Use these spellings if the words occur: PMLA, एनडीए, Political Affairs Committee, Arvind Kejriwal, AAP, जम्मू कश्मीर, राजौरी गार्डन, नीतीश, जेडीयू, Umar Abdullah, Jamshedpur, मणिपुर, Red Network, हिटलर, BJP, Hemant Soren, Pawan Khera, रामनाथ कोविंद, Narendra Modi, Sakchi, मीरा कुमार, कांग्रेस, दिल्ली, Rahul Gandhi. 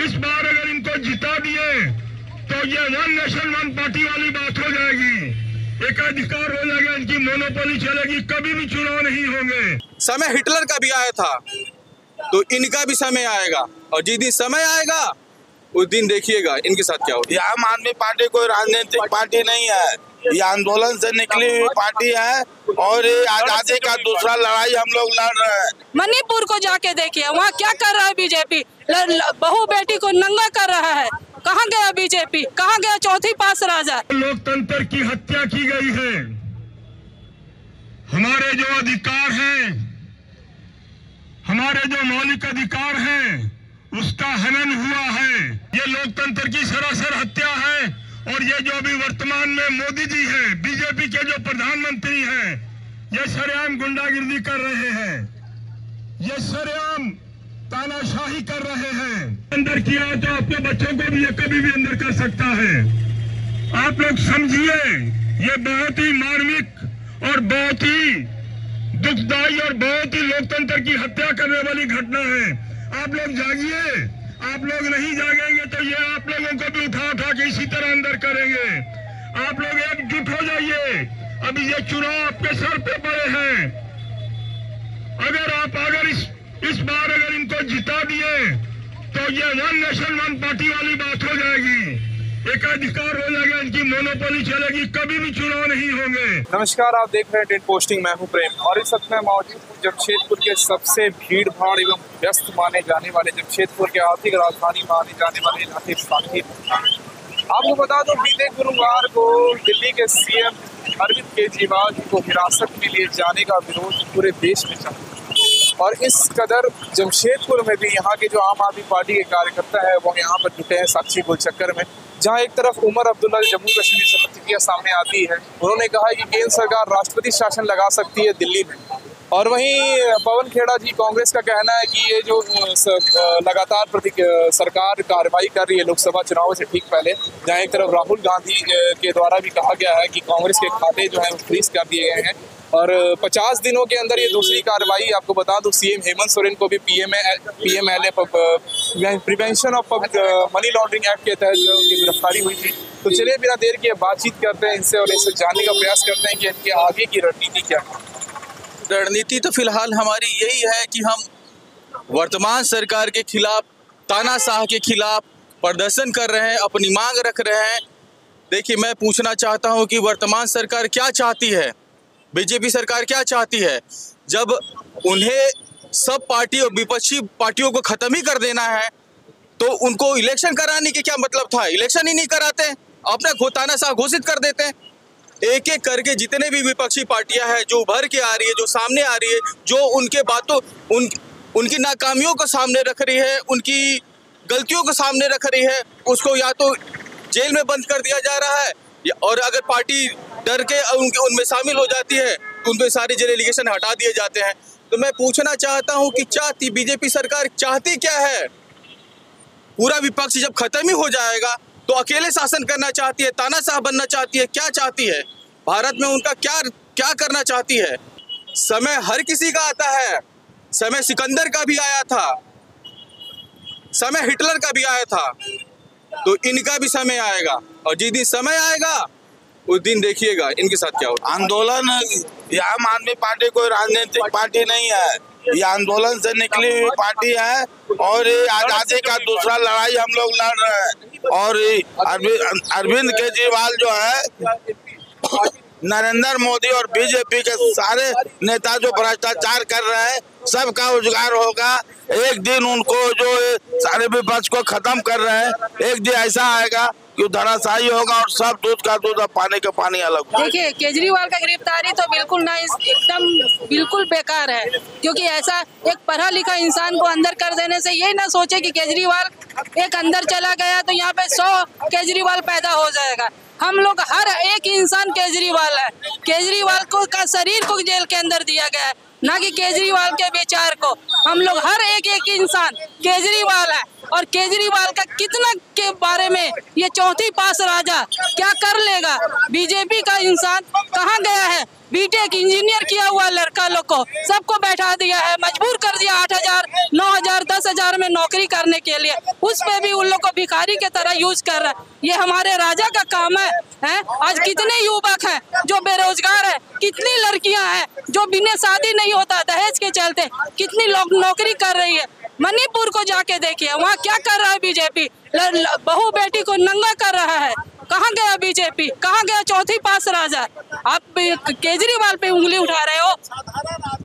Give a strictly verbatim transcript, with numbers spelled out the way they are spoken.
इस बार अगर इनको जिता दिए तो ये वन नेशन वन पार्टी वाली बात हो जाएगी, एकाधिकार हो जाएगा, इनकी मोनोपोली चलेगी, कभी भी चुनाव नहीं होंगे। समय हिटलर का भी आया था तो इनका भी समय आएगा, और जिस दिन समय आएगा उस दिन देखिएगा इनके साथ क्या होगा। आम आदमी पार्टी कोई राजनीतिक पार्टी नहीं है, ये आंदोलन से निकली हुई पार्टी है और ये आजादी का दूसरा लड़ाई हम लोग लड़ रहे हैं। मणिपुर को जाके देखिए, वहाँ क्या कर रहा है बीजेपी, बहू बेटी को नंगा कर रहा है। कहाँ गया बीजेपी, कहाँ गया चौथी पास राजा। लोकतंत्र की हत्या की गई है, हमारे जो अधिकार है, हमारे जो मौलिक अधिकार है, उसका हनन हुआ है। ये लोकतंत्र की सरासर हत्या है। और ये जो अभी वर्तमान में मोदी जी हैं, बीजेपी के जो प्रधानमंत्री हैं, ये सरेआम गुंडागिर्दी कर रहे हैं, ये सरेआम तानाशाही कर रहे हैं। अंदर किया तो आपके बच्चों को भी ये कभी भी अंदर कर सकता है। आप लोग समझिए, ये बहुत ही मार्मिक और बहुत ही दुखदायी और बहुत ही लोकतंत्र की हत्या करने वाली घटना है। आप लोग जागिए, आप लोग नहीं जागेंगे तो ये आप लोगों को भी उठा उठा के इसी तरह अंदर करेंगे। आप लोग एकजुट हो जाइए, अभी ये चुनाव आपके सर पे पड़े हैं। अगर आप अगर इस इस बार अगर इनको जिता दिए तो ये वन नेशन वन पार्टी वाली बात हो जाएगी, एकाधिकार हो जाएगा, इनकी मोनोपोली चलेगी, कभी भी चुनाव नहीं होंगे। नमस्कार, आप देख रहे हैं टेन पोस्टिंग, मैं हूँ प्रेम और इस वक्त मैं मौजूद हूँ जमशेदपुर के सबसे भीड़ भाड़ एवं व्यस्त माने जाने वाले जमशेदपुर के आर्थिक राजधानी माने जाने वाले इलाके साथी। आपको बता दो, बीते गुरुवार को दिल्ली के सीएम अरविंद केजरीवाल को हिरासत में लिए जाने का विरोध पूरे देश में चला और इस कदर जमशेदपुर में भी यहाँ के जो आम आदमी पार्टी के कार्यकर्ता है वो यहाँ पर जुटे हैं साक्षी के चक्कर में। जहाँ एक तरफ उमर अब्दुल्ला जम्मू कश्मीर से प्रतिक्रिया सामने आती है, उन्होंने कहा है कि केंद्र सरकार राष्ट्रपति शासन लगा सकती है दिल्ली में, और वहीं पवन खेड़ा जी कांग्रेस का कहना है कि ये जो लगातार प्रति सरकार कार्रवाई कर रही है लोकसभा चुनाव से ठीक पहले, जहाँ एक तरफ राहुल गांधी के द्वारा भी कहा गया है कि कांग्रेस के खाते जो हैं वो फ्रीज कर दिए गए हैं और पचास दिनों के अंदर ये दूसरी कार्रवाई। आपको बता दूं, सीएम हेमंत सोरेन को भी P M L A prevention of money laundering act के तहत उनकी गिरफ्तारी हुई थी। तो चलिए बिना देर के बातचीत करते हैं इनसे और इनसे जानने का प्रयास करते हैं कि इनके आगे की रणनीति क्या है। रणनीति तो फिलहाल हमारी यही है कि हम वर्तमान सरकार के खिलाफ, तानाशाह के खिलाफ प्रदर्शन कर रहे हैं, अपनी मांग रख रहे हैं। देखिए, मैं पूछना चाहता हूं कि वर्तमान सरकार क्या चाहती है, बीजेपी सरकार क्या चाहती है। जब उन्हें सब पार्टियों, विपक्षी पार्टियों को ख़त्म ही कर देना है तो उनको इलेक्शन कराने के क्या मतलब था। इलेक्शन ही नहीं कराते, अपना खुद तानाशाह घोषित कर देते हैं। एक एक करके जितने भी विपक्षी पार्टियां हैं जो उभर के आ रही है, जो सामने आ रही है, जो उनके बातों उन उनकी नाकामियों को सामने रख रही है, उनकी गलतियों को सामने रख रही है, उसको या तो जेल में बंद कर दिया जा रहा है, और अगर पार्टी डर के उनके उनमें शामिल हो जाती है तो उनके सारे जेल एलिगेशन हटा दिए जाते हैं। तो मैं पूछना चाहता हूँ कि चाहती बीजेपी सरकार चाहती क्या है। पूरा विपक्ष जब खत्म ही हो जाएगा तो अकेले शासन करना चाहती है, तानाशाह बनना चाहती है, क्या चाहती है। भारत में उनका क्या क्या करना चाहती है। समय हर किसी का आता है, समय सिकंदर का भी आया था, समय हिटलर का भी आया था, तो इनका भी समय आएगा, और जिस दिन समय आएगा उस दिन देखिएगा इनके साथ क्या होगा। आंदोलन, आम आदमी पार्टी कोई राजनीतिक पार्टी नहीं है, ये आंदोलन से निकली हुई पार्टी है और ये आजादी का दूसरा लड़ाई हम लोग लड़ रहे हैं। और अरविंद केजरीवाल जो है, नरेंद्र मोदी और बीजेपी के सारे नेता जो भ्रष्टाचार कर रहे हैं, सबका उजागर होगा। एक दिन उनको जो सारे विपक्ष को खत्म कर रहे हैं, एक दिन ऐसा आएगा कि धराशायी होगा और सब दूध का दूध और पानी का पानी अलग। देखिए, केजरीवाल का गिरफ्तारी तो बिल्कुल ना, एकदम बिल्कुल बेकार है, क्योंकि ऐसा एक पढ़ा लिखा इंसान को अंदर कर देने से ये ना सोचे कि केजरीवाल एक अंदर चला गया तो यहाँ पे सौ केजरीवाल पैदा हो जाएगा। हम लोग हर एक इंसान केजरीवाल है, केजरीवाल को का शरीर को जेल के अंदर दिया गया है, ना कि केजरीवाल के विचार को। हम लोग हर एक एक इंसान केजरीवाल है, और केजरीवाल का कितना के बारे में ये चौथी पास राजा क्या कर लेगा। बीजेपी का इंसान कहाँ गया है? बीटेक इंजीनियर किया हुआ लड़का लोग को सबको बैठा दिया है, मजबूर कर दिया आठ हजार नौ हजार दस हजार में नौकरी करने के लिए। उस पे भी उन लोग को भिखारी के तरह यूज कर रहा है। ये हमारे राजा का काम है, है? आज कितने युवक हैं जो बेरोजगार है, कितनी लड़कियां हैं जो बिना शादी नहीं होता दहेज के चलते, कितनी लोग नौकरी कर रही है। मणिपुर को जाके देखिए, वहाँ क्या कर रहा है बीजेपी, बहू बेटी को नंगा कर रहा है। कहाँ गया बीजेपी, कहाँ गया चौथी पास राजा? आप केजरीवाल पे उंगली उठा रहे हो।